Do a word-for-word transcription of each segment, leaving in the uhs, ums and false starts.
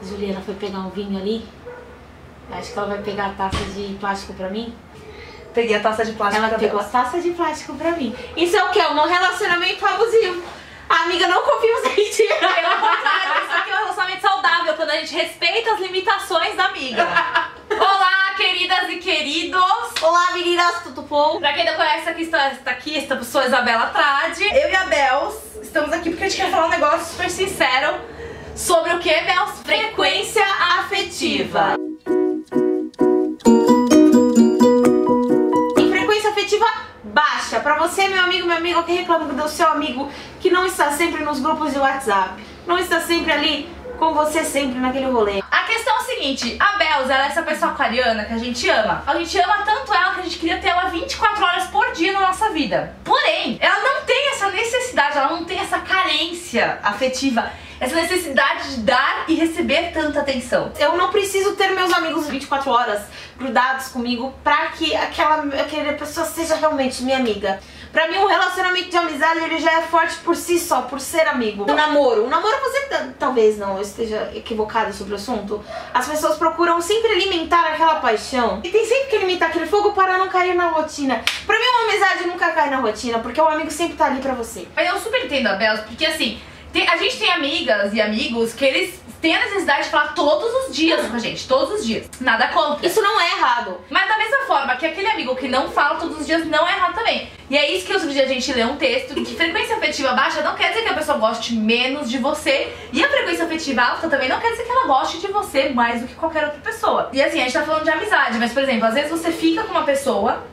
A Juliana foi pegar um vinho ali. Acho que ela vai pegar a taça de plástico pra mim. Peguei a taça de plástico ela pra pegou Deus. a taça de plástico pra mim. Isso é o que? Um relacionamento abusivo. A amiga, não confia em você. Isso aqui é um relacionamento saudável, quando a gente respeita as limitações da amiga. Olá, queridas e queridos. Olá, meninas, tudo bom? Pra quem não conhece, aqui está, está aqui, esta pessoa Isabella Trad. Eu e a Bels estamos aqui porque a gente quer falar um negócio super sincero. Sobre o que, Bels? Frequência afetiva. Baixa, pra você, meu amigo, meu amigo, que reclama do seu amigo que não está sempre nos grupos de WhatsApp, não está sempre ali com você, sempre naquele rolê. A questão é a seguinte, a Bels, ela é essa pessoa aquariana que a gente ama. A gente ama tanto ela que a gente queria ter ela vinte e quatro horas por dia na nossa vida. Porém, ela não tem essa necessidade, ela não tem essa carência afetiva, essa necessidade de dar e receber tanta atenção. Eu não preciso ter meus amigos vinte e quatro horas grudados comigo pra que aquela, aquela pessoa seja realmente minha amiga. Pra mim, um relacionamento de amizade, ele já é forte por si só, por ser amigo. Um namoro, um namoro você, talvez não, eu esteja equivocada sobre o assunto. As pessoas procuram sempre alimentar aquela paixão e tem sempre que alimentar aquele fogo para não cair na rotina. Pra mim, uma amizade nunca cai na rotina, porque o amigo sempre tá ali pra você. Mas eu super entendo a Bels, porque assim, a gente tem amigas e amigos que eles têm a necessidade de falar todos os dias com a gente, todos os dias. Nada contra. Isso não é errado. Mas da mesma forma que aquele amigo que não fala todos os dias não é errado também. E é isso que eu sugiro a gente ler um texto. Que frequência afetiva baixa não quer dizer que a pessoa goste menos de você. E a frequência afetiva alta também não quer dizer que ela goste de você mais do que qualquer outra pessoa. E assim, a gente tá falando de amizade, mas por exemplo, às vezes você fica com uma pessoa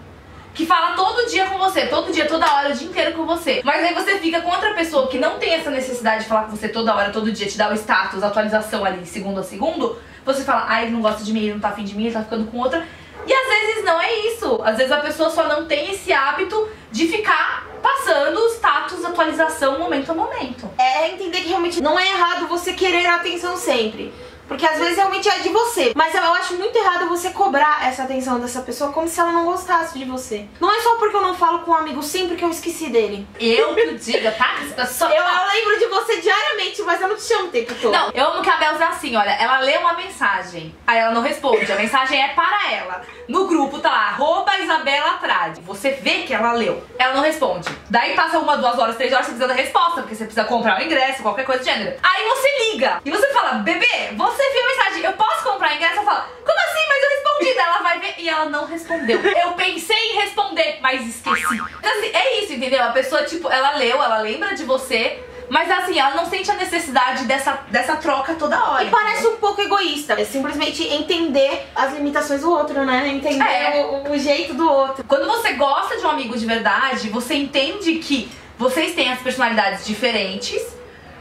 que fala todo dia com você, todo dia, toda hora, o dia inteiro com você. Mas aí você fica com outra pessoa que não tem essa necessidade de falar com você toda hora, todo dia, te dar o status, a atualização ali, segundo a segundo. Você fala, ah, ele não gosta de mim, ele não tá afim de mim, ele tá ficando com outra. E às vezes não é isso. Às vezes a pessoa só não tem esse hábito de ficar passando o status, atualização, momento a momento. É entender que realmente não é errado você querer a atenção sempre. Porque às vezes realmente é de você. Mas eu acho muito errado você cobrar essa atenção dessa pessoa como se ela não gostasse de você. Não é só porque eu não falo com um amigo sempre que eu esqueci dele. Eu que o diga, tá? Só... Eu, eu lembro de você diariamente, mas eu não te chamo o tempo todo. Não, eu amo que a Bels é assim, olha. Ela lê uma mensagem, aí ela não responde. A mensagem é para ela. No grupo tá lá, arroba Isabella Trad. Você vê que ela leu, ela não responde. Daí passa uma, duas horas, três horas, você precisa da resposta. Porque você precisa comprar o ingresso, qualquer coisa do gênero. Aí você liga e você fala, bebê, você... Você viu a mensagem, eu posso comprar ingresso? Eu falo, como assim? Mas eu respondi. Ela vai ver e ela não respondeu. Eu pensei em responder, mas esqueci. Então, assim, é isso, entendeu? A pessoa, tipo, ela leu, ela lembra de você, mas assim, ela não sente a necessidade dessa, dessa troca toda hora. E parece um pouco egoísta. É simplesmente entender as limitações do outro, né? Entender é. o, o jeito do outro. Quando você gosta de um amigo de verdade, você entende que vocês têm as personalidades diferentes,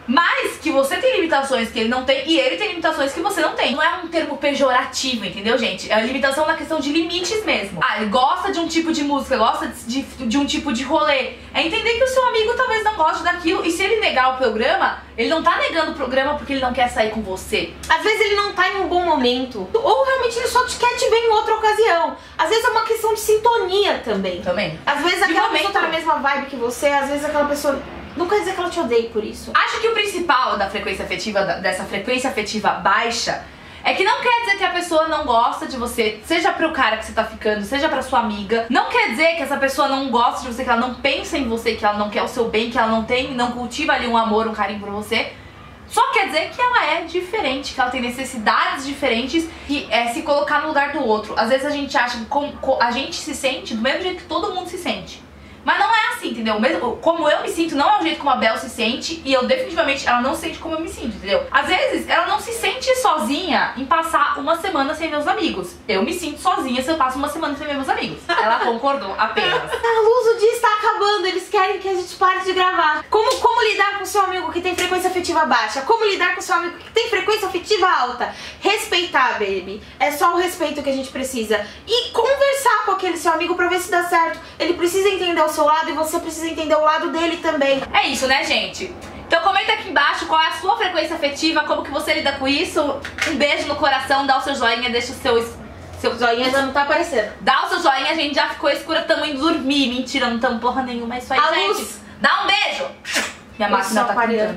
mas que você tem limitações que ele não tem e ele tem limitações que você não tem. Não é um termo pejorativo, entendeu, gente? É a limitação na questão de limites mesmo. Ah, ele gosta de um tipo de música, gosta de, de, de um tipo de rolê. É entender que o seu amigo talvez não goste daquilo. E se ele negar o programa, ele não tá negando o programa porque ele não quer sair com você. Às vezes ele não tá em um bom momento. Ou realmente ele só te quer te ver em outra ocasião. Às vezes é uma questão de sintonia também. Também. Às vezes aquela pessoa tá na mesma vibe que você, às vezes aquela pessoa... Não quer dizer que ela te odeie por isso. Acho que o principal da frequência afetiva, dessa frequência afetiva baixa, é que não quer dizer que a pessoa não gosta de você, seja pro cara que você tá ficando, seja pra sua amiga. Não quer dizer que essa pessoa não gosta de você, que ela não pensa em você, que ela não quer o seu bem, que ela não tem, não cultiva ali um amor, um carinho por você. Só quer dizer que ela é diferente, que ela tem necessidades diferentes, que é se colocar no lugar do outro. Às vezes a gente acha que a gente se sente do mesmo jeito que todo mundo se sente. Mas não é assim, entendeu? Mesmo, como eu me sinto, não é o jeito como a Bel se sente. E eu definitivamente, ela não se sente como eu me sinto, entendeu? Às vezes, ela não se sente sozinha em passar uma semana sem meus amigos. Eu me sinto sozinha se eu passo uma semana sem meus amigos. Ela concordou apenas. A luz do dia está acabando, eles querem que a gente pare de gravar. Como, como lidar com seu amigo que tem frequência afetiva baixa? Como lidar com seu amigo que tem frequência afetiva alta? Respeitar, baby. É só o respeito que a gente precisa. E conversar com aquele seu amigo pra ver se dá certo. Ele precisa entender o seu lado e você precisa entender o lado dele também. É isso, né, gente? Então comenta aqui embaixo qual é a sua frequência afetiva, como que você lida com isso. Um beijo no coração, dá o seu joinha, deixa o seu... Seu joinha já não tá aparecendo. Dá o seu joinha, a gente já ficou escura, tamo indo dormir. Mentira, não tamo porra nenhuma, é isso aí, a gente. Luz. Dá um beijo. Minha máquina tá aqui.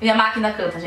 Minha máquina canta, gente.